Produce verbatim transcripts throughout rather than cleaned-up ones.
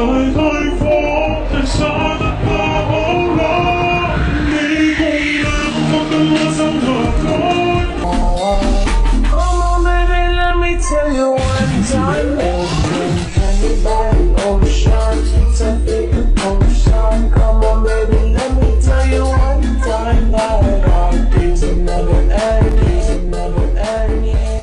Rồi thôi phố thật xa tất cả bóng đó đi cùng làm một cơn mưa sông hợp khói. Oh baby, let me tell you one time. Oh baby, can you buy an ocean? It's a big ocean. Come on baby, let me tell you one time that I it's another end, it's another end, yeah.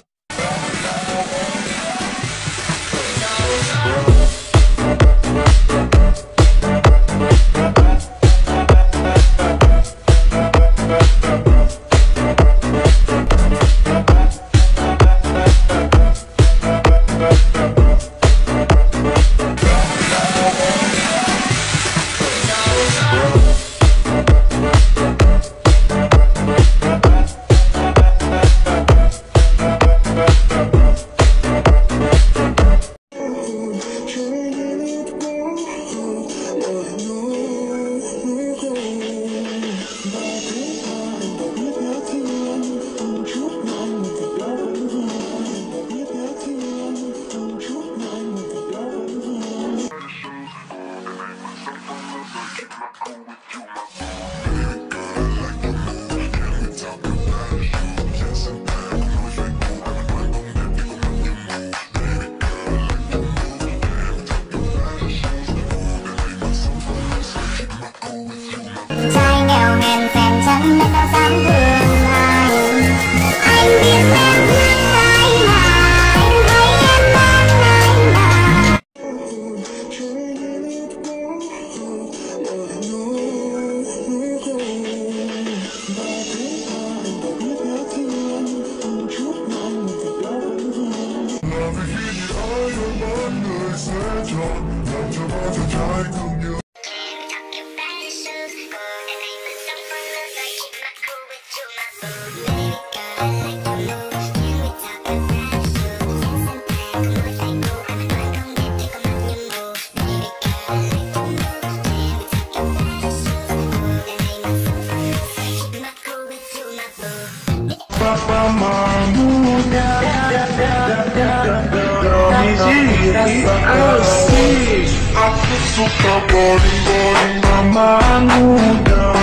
Suka body body mama muda,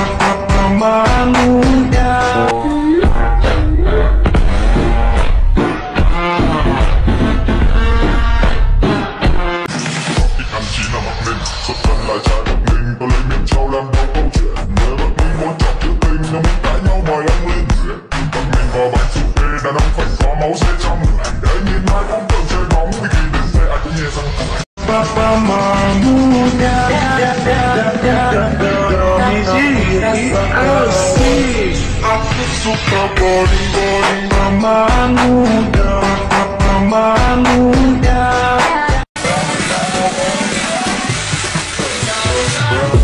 mama muda. Ich kann sie noch mitnehmen, so kann ich halt mitnehmen, weil ich mit Schau lang noch gut bin. Never been one job to bring, no mit dein auch mal lang will. Dann bin ich aber zu viel, dann am Fall vom Haus jetzt am Land. Dann geht mal am Deutschen, warum wir gehen, sehr alt und jetzt am Land. Papa Mamuda, girl, is it? I see. I feel super body, body. Mama Mamuda, Mama Mamuda.